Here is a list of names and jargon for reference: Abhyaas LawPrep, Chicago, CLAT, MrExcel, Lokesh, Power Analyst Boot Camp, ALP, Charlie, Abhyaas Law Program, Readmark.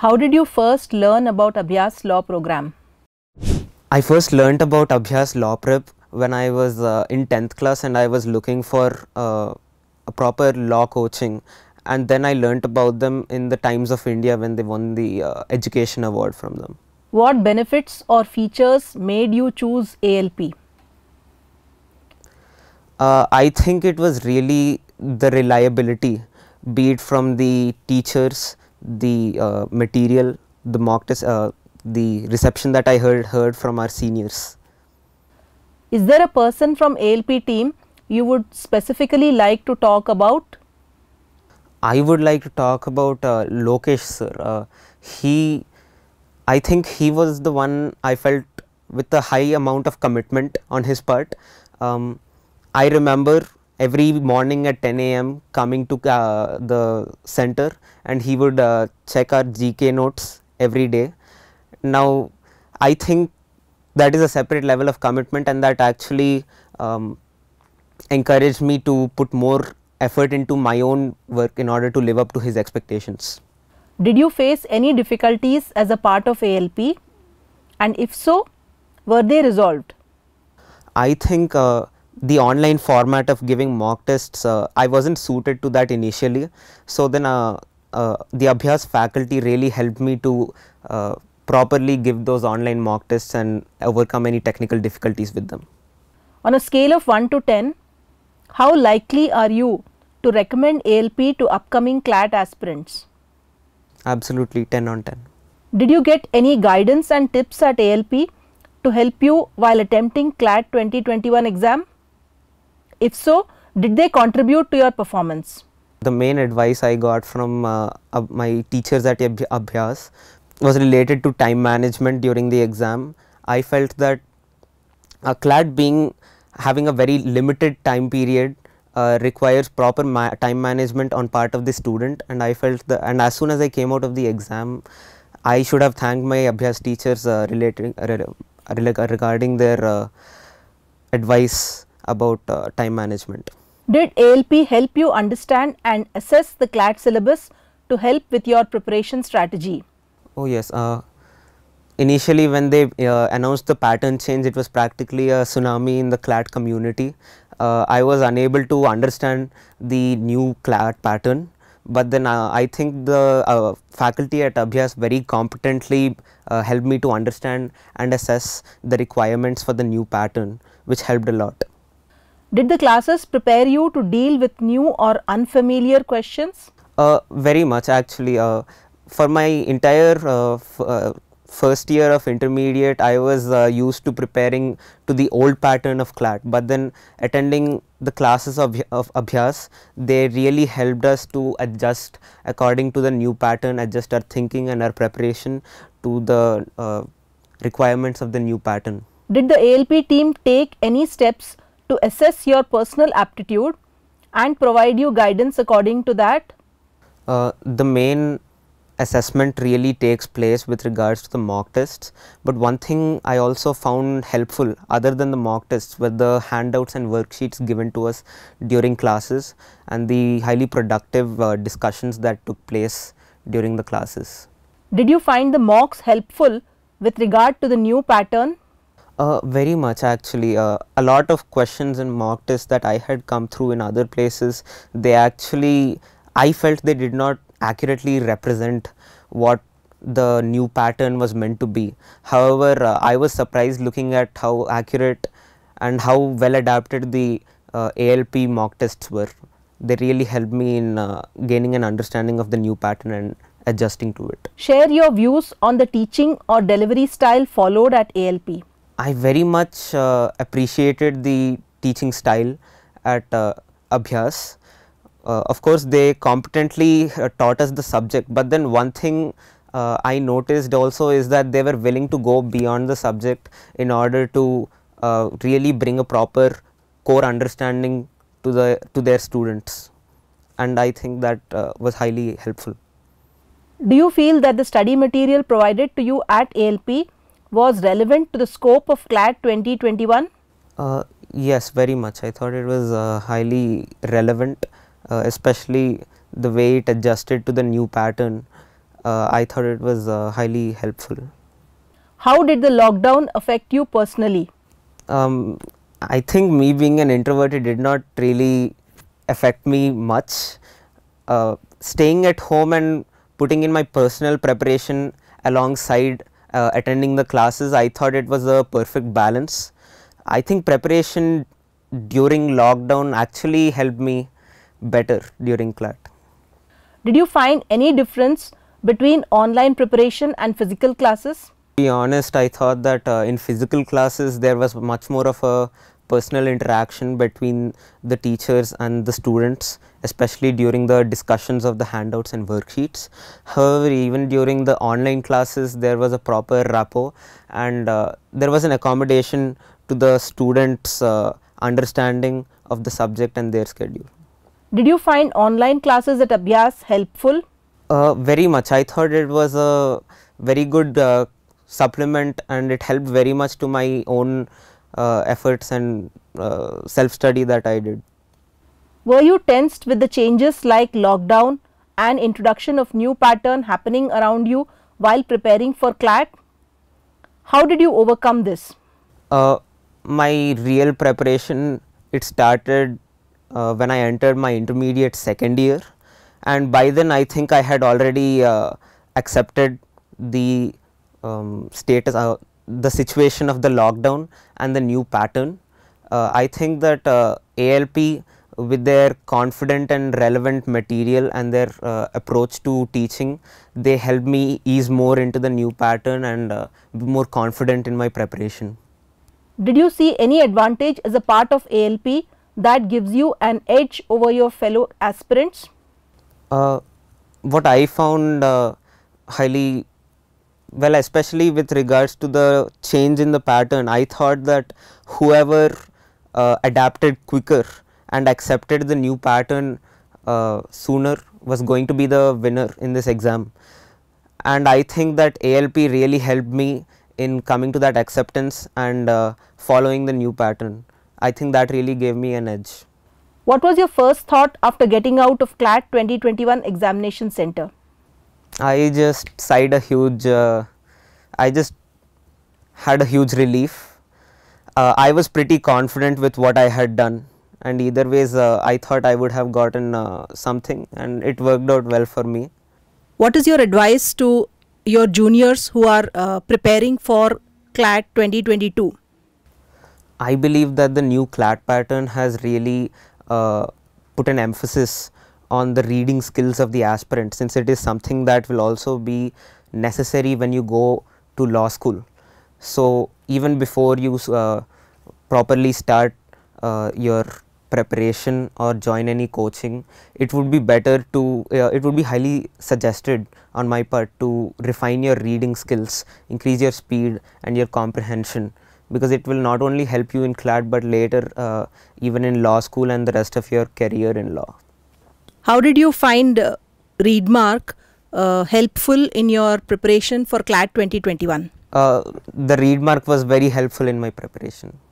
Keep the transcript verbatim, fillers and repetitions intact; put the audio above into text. How did you first learn about Abhyaas Law Program? I first learnt about Abhyaas LawPrep when I was uh, in tenth class, and I was looking for uh, a proper law coaching, and then I learnt about them in the Times of India when they won the uh, education award from them. What benefits or features made you choose A L P? Uh, I think it was really the reliability, be it from the teachers, the uh, material, the mock test, uh, the reception that I heard heard from our seniors. Is there a person from A L P team you would specifically like to talk about? I would like to talk about uh, Lokesh sir. Uh, he, I think he was the one I felt with a high amount of commitment on his part. Um, I remember every morning at ten A M coming to uh, the center, and he would uh, check our G K notes every day. Now, I think that is a separate level of commitment, and that actually um, encouraged me to put more effort into my own work in order to live up to his expectations. Did you face any difficulties as a part of A L P, and if so, were they resolved? I think uh, the online format of giving mock tests, uh, I wasn't suited to that initially, so then uh, uh, the Abhyaas faculty really helped me to uh, properly give those online mock tests and overcome any technical difficulties with them. On a scale of one to ten, how likely are you to recommend A L P to upcoming CLAT aspirants? Absolutely, ten on ten. Did you get any guidance and tips at A L P to help you while attempting CLAT twenty twenty-one exam? If so, did they contribute to your performance? The main advice I got from uh, uh, my teachers at Abhyaas was related to time management during the exam. I felt that a CLAT being having a very limited time period uh, requires proper ma time management on part of the student, and I felt that, and as soon as I came out of the exam, I should have thanked my Abhyaas teachers uh, relating, uh, regarding their uh, advice about uh, time management. Did A L P help you understand and assess the CLAT syllabus to help with your preparation strategy? Oh yes, uh, initially when they uh, announced the pattern change, it was practically a tsunami in the CLAT community. Uh, I was unable to understand the new CLAT pattern, but then uh, I think the uh, faculty at Abhyaas very competently uh, helped me to understand and assess the requirements for the new pattern, which helped a lot. Did the classes prepare you to deal with new or unfamiliar questions? Uh, very much actually. Uh, For my entire uh, f uh, first year of intermediate, I was uh, used to preparing to the old pattern of CLAT, but then attending the classes of, of Abhyaas, they really helped us to adjust according to the new pattern, adjust our thinking and our preparation to the uh, requirements of the new pattern. Did the A L P team take any steps to assess your personal aptitude and provide you guidance according to that? Uh, the main assessment really takes place with regards to the mock tests, but one thing I also found helpful other than the mock tests were the handouts and worksheets given to us during classes, and the highly productive uh, discussions that took place during the classes. Did you find the mocks helpful with regard to the new pattern? Uh, very much actually. Uh, a lot of questions and mock tests that I had come through in other places, they actually, I felt they did not accurately represent what the new pattern was meant to be. However, uh, I was surprised looking at how accurate and how well adapted the uh, A L P mock tests were. They really helped me in uh, gaining an understanding of the new pattern and adjusting to it. Share your views on the teaching or delivery style followed at A L P. I very much uh, appreciated the teaching style at uh, Abhyaas. Uh, of course, they competently uh, taught us the subject, but then one thing uh, I noticed also is that they were willing to go beyond the subject in order to uh, really bring a proper core understanding to the to their students, and I think that uh, was highly helpful. Do you feel that the study material provided to you at A L P was relevant to the scope of CLAT twenty twenty-one? Uh, yes, very much. I thought it was uh, highly relevant. Uh, especially the way it adjusted to the new pattern uh, I thought it was uh, highly helpful. How did the lockdown affect you personally? Um, I think me being an introvert, it did not really affect me much. Uh, staying at home and putting in my personal preparation alongside uh, attending the classes, I thought it was a perfect balance. I think preparation during lockdown actually helped me better during CLAT. Did you find any difference between online preparation and physical classes? To be honest, I thought that uh, in physical classes there was much more of a personal interaction between the teachers and the students, especially during the discussions of the handouts and worksheets. However, even during the online classes there was a proper rapport and uh, there was an accommodation to the students' uh, understanding of the subject and their schedule. Did you find online classes at Abhyaas helpful? Uh, very much. I thought it was a very good uh, supplement and it helped very much to my own uh, efforts and uh, self-study that I did. Were you tensed with the changes like lockdown and introduction of new pattern happening around you while preparing for CLAT? How did you overcome this? Uh, my real preparation, it started Uh, when I entered my intermediate second year, and by then I think I had already uh, accepted the um, status, uh, the situation of the lockdown and the new pattern. Uh, I think that uh, A L P with their confident and relevant material and their uh, approach to teaching, they helped me ease more into the new pattern and uh, be more confident in my preparation. Did you see any advantage as a part of A L P that gives you an edge over your fellow aspirants? Uh, what I found uh, highly well, especially with regards to the change in the pattern, I thought that whoever uh, adapted quicker and accepted the new pattern uh, sooner was going to be the winner in this exam. And I think that A L P really helped me in coming to that acceptance and uh, following the new pattern. I think that really gave me an edge. What was your first thought after getting out of CLAT twenty twenty-one Examination Center? I just sighed a huge, uh, I just had a huge relief. Uh, I was pretty confident with what I had done, and either ways uh, I thought I would have gotten uh, something, and it worked out well for me. What is your advice to your juniors who are uh, preparing for CLAT twenty twenty-two? I believe that the new CLAT pattern has really uh, put an emphasis on the reading skills of the aspirant, since it is something that will also be necessary when you go to law school. So even before you uh, properly start uh, your preparation or join any coaching, it would be better to, uh, it would be highly suggested on my part to refine your reading skills, increase your speed and your comprehension, because it will not only help you in CLAT but later uh, even in law school and the rest of your career in law. How did you find uh, Readmark uh, helpful in your preparation for CLAT twenty twenty-one? Uh, the Readmark was very helpful in my preparation.